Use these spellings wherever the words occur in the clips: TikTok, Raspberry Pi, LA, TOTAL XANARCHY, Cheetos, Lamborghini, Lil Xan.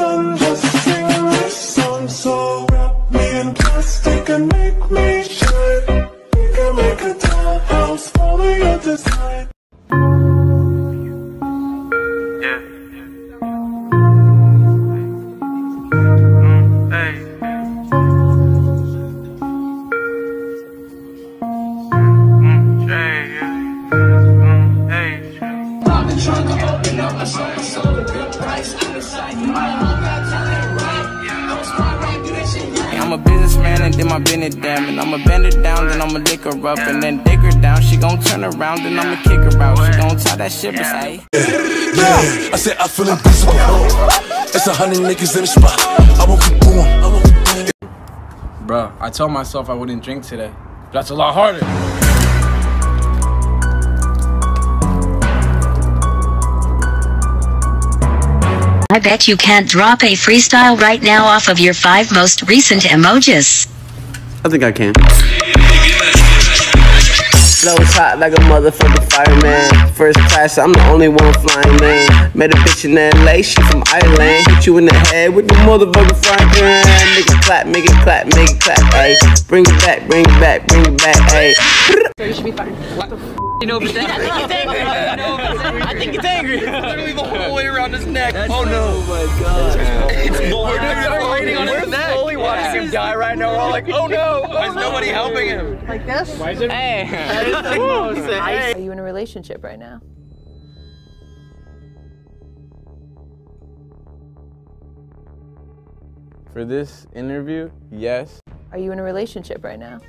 done just sing this song. So wrap me in plastic and make me shine. We can make a dollhouse, follow your design. Trying to open up my soul, I sold a good price. I'm excited, you might look back, tell it right. Yeah, I was smart, right, do that shit right. I'm a businessman and then my business down, and I'ma bend her down, then I'ma lick her up, and then dig her down. She gon' turn around, then I'ma kick her out. She gon' tie that shit, but say, yeah, I said I feel invincible. It's 100 niggas in the spot. I won't keep going. Bro, I told myself I wouldn't drink today. That's a lot harder. I bet you can't drop a freestyle right now off of your 5 most recent emojis. I think I can. Blow hot like a motherfucking fireman. First class, I'm the only one flying man. Met a bitch in LA, she from Ireland. Hit you in the head with the motherfucking frying pan. Make it clap, make it clap, make it clap, ayy. Bring it back, bring it back, bring it back, ayy. So you should be fine. What the f***? You know what I'm angry. I think it's angry. It's literally the whole way around his neck. That's oh no. Oh my god. It's blood. We're waiting on his neck. We're slowly watching him die right now. We're all like, oh no. Why is nobody helping him? Like this? Why is it? Hey. That is the most nice. Are you in a relationship right now? For this interview, yes. Are you in a relationship right now?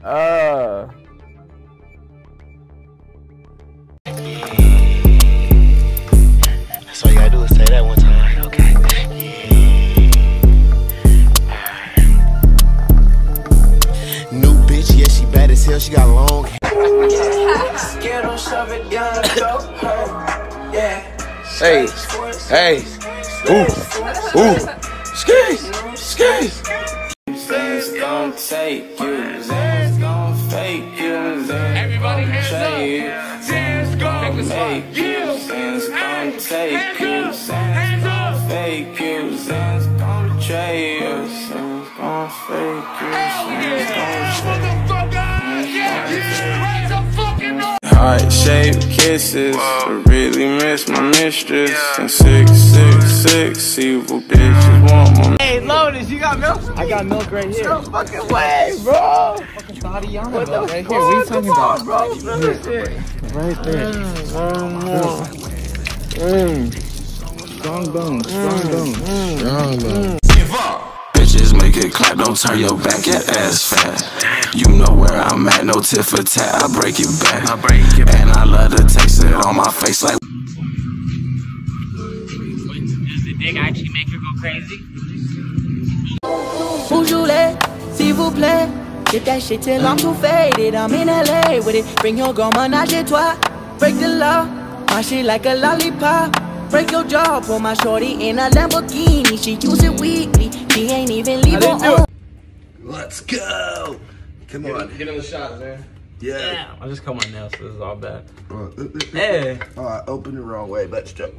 That's all you gotta do is say that one time, okay? New bitch, yeah, she bad as hell, she got long hair. Hey, hey, ooh, ooh, skis, skis. Gon' take you, Xan's gon' fake you, Xan's gon' betray you, Xan's gon' make you, Xan's gon' take you, Xan's gon' fake you, Xan's gon' betray you, Xan's gon' fake you, Xan's gon' betray you. Heart shaped kisses, I really miss my mistress, and 666 evil bitches want my. Hey, Lotus, you got milk for me? I got milk right here. No fucking way, bro. Fucking Sadiyama, what the right here. What are you talking about? Bro, right there. Strong bones, strong bones, strong bones. Give up. Bitches make it clap, don't turn your back, your ass fat. You know where I'm at, no tit for tat, I break it back. And I love to taste it on my face like. Does the dick actually make her go crazy? Bonjour les, s'il vous plaît. Get that shit till I'm too faded. I'm in LA with it. Bring your girl, menage a trois. Break the law, my shit like a lollipop. Break your jaw, put my shorty in a Lamborghini. She use it weekly, she ain't even leave her own. Let's go. Come on. Get in the shot, man. Yeah. I just cut my nails, so this is all bad. Hey. Oh, I opened the wrong way, but still.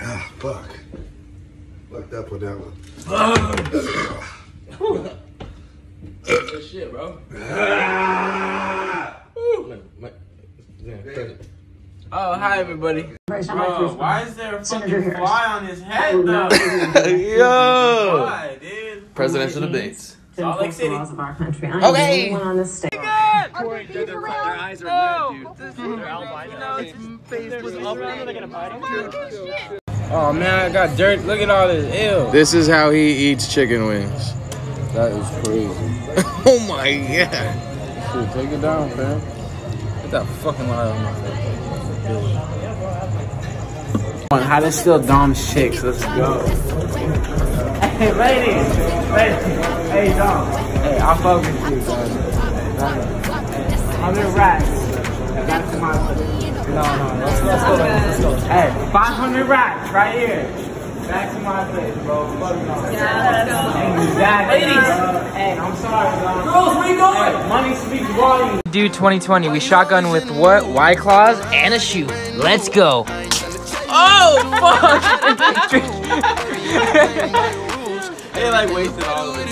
Ah, fuck. Fucked up with that one. Good shit, bro. Oh, hi, everybody. Bro, why is there a fucking fly on his head, though? Yo! Why, dude? Presidential debates. Salt Lake City. Okay! Their eyes are red, dude. They're albino. Oh man, I got dirt. Look at all this. Ew. This is how he eats chicken wings. That is crazy. Oh my god. Shit, take it down, fam. Get that fucking light on my face. How to steal Dom's chicks. Let's go. Hey, ladies. Hey, Dom. Hey, I'll fuck with you, guys. 100 racks. That's my. No, no, let's go. Hey, 500 racks right here. Back to my place, bro. Fuck no. Exactly. Ladies. Hey, I'm sorry, bro. Girls, where you going? Hey, money speaks volume. Dude, 2020, we shotgun with what? White Claws and a shoe. Let's go. Oh, fuck. They like wasted all of it.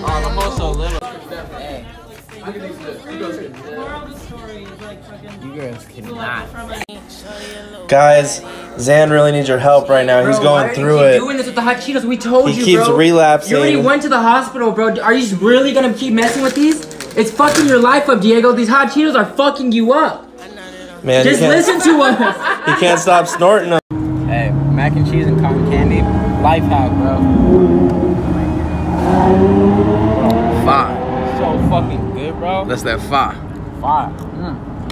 I'm also little. Hey. Look at these lips. You guys cannot. Guys, Xan really needs your help right now. Bro, he's going through it. Doing this with the hot Cheetos. We told you, bro. He keeps relapsing. You already went to the hospital, bro. Are you just really gonna keep messing with these? It's fucking your life up, Diego. These hot Cheetos are fucking you up. Man, just listen to us. He can't stop snorting them. Hey, mac and cheese and cotton candy. Life hack, bro. Fire. So fucking good, bro. That's that fire. Fire. Mm.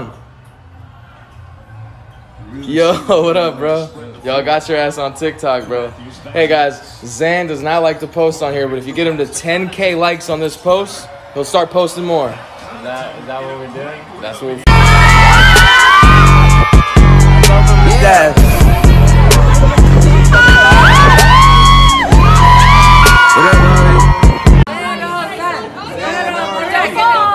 Mm. Yo, what up, bro? Y'all got your ass on TikTok, bro. Hey, guys, Xan does not like to post on here, but if you get him to 10K likes on this post, he'll start posting more. Is that what we're doing? That's what we're doing.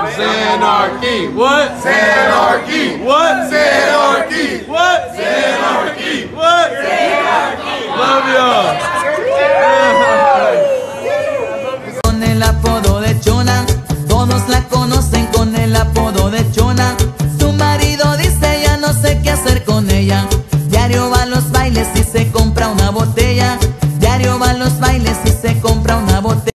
Xanarchy. What? Xanarchy. What? Xanarchy. What? Xanarchy. What? Xanarchy. Love y'all. Con el apodo de Jonah, todos la conocen con el apodo de Jonah. Su marido dice ya no sé qué hacer con ella. Diario va a los bailes y se compra una botella. Diario va a los bailes y se compra una botella.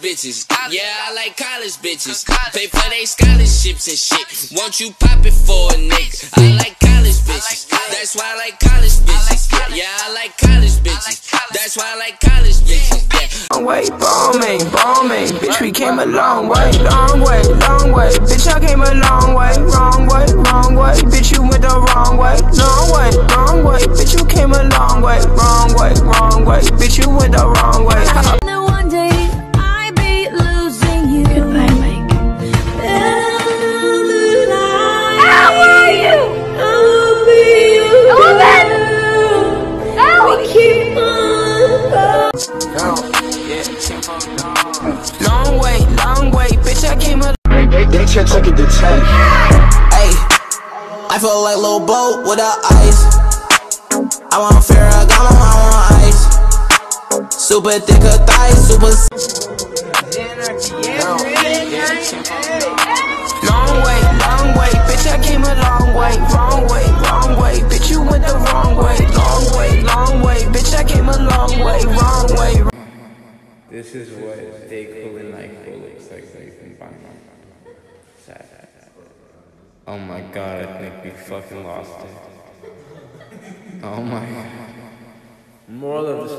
Bitches, yeah, I like college bitches. Pay for they scholarships and shit. Won't you pop it for a nigga? I like college bitches. That's why I like college bitches. Yeah, I like college bitches. That's why I like college bitches. Long way, bombing, bombing. Bitch, we came a long way, long way, long way. Bitch, I came a long way, wrong way, wrong way. Bitch, you went the wrong way, long way, wrong way. Bitch, you came a long way, wrong way, wrong way. Bitch, you went the wrong way. They check it to check. Hey, I feel like Lil Bo without ice. I want fair, I got my on ice. Super thick her thighs, super. Long way, bitch, I came a long way. Wrong way, wrong way, bitch, you went the wrong way. Long way, bitch, I came a long way. Wrong way. This is what they cool and like cool looks like they can find on. Oh my god, I think we fucking lost it. Oh my god. Moral of the story.